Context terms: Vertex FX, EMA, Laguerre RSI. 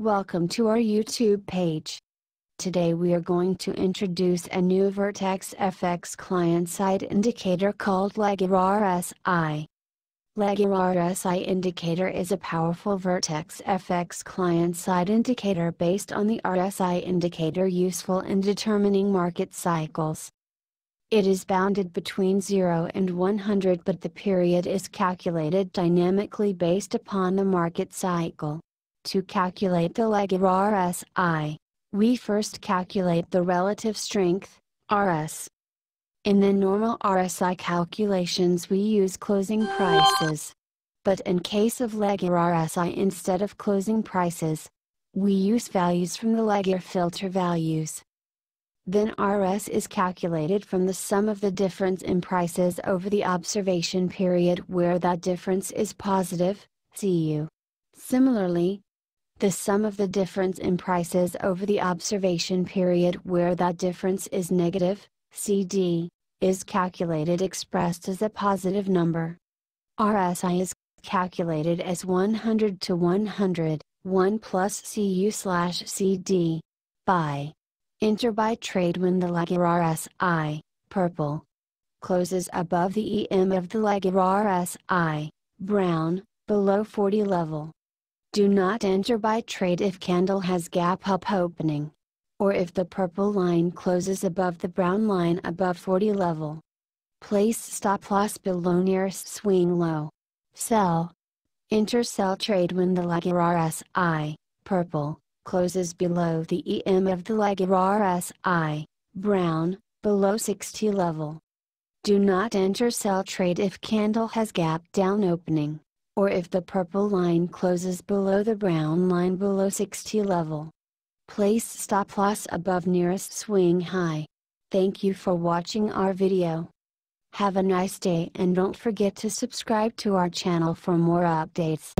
Welcome to our YouTube page. Today we are going to introduce a new Vertex FX client-side indicator called Laguerre RSI. Laguerre RSI indicator is a powerful Vertex FX client-side indicator based on the RSI indicator useful in determining market cycles. It is bounded between 0 and 100, but the period is calculated dynamically based upon the market cycle. To calculate the Laguerre RSI, we first calculate the relative strength, RS. In the normal RSI calculations we use closing prices. But in case of Laguerre RSI, instead of closing prices, we use values from the Laguerre filter values. Then RS is calculated from the sum of the difference in prices over the observation period where that difference is positive, CU. Similarly, the sum of the difference in prices over the observation period where that difference is negative, CD, is calculated expressed as a positive number. RSI is calculated as 100 to 100, 1 plus CU/CD, buy. Enter buy trade when the Laguerre RSI, purple, closes above the EMA of the Laguerre RSI, brown, below 40 level. Do not enter buy trade if candle has gap up opening, or if the purple line closes above the brown line above 40 level. Place stop loss below nearest swing low. Sell. Enter sell trade when the Laguerre RSI, purple, closes below the EM of the Laguerre RSI, brown, below 60 level. Do not enter sell trade if candle has gap down opening, or if the purple line closes below the brown line below 60 level. Place stop loss above nearest swing high. Thank you for watching our video. Have a nice day and don't forget to subscribe to our channel for more updates.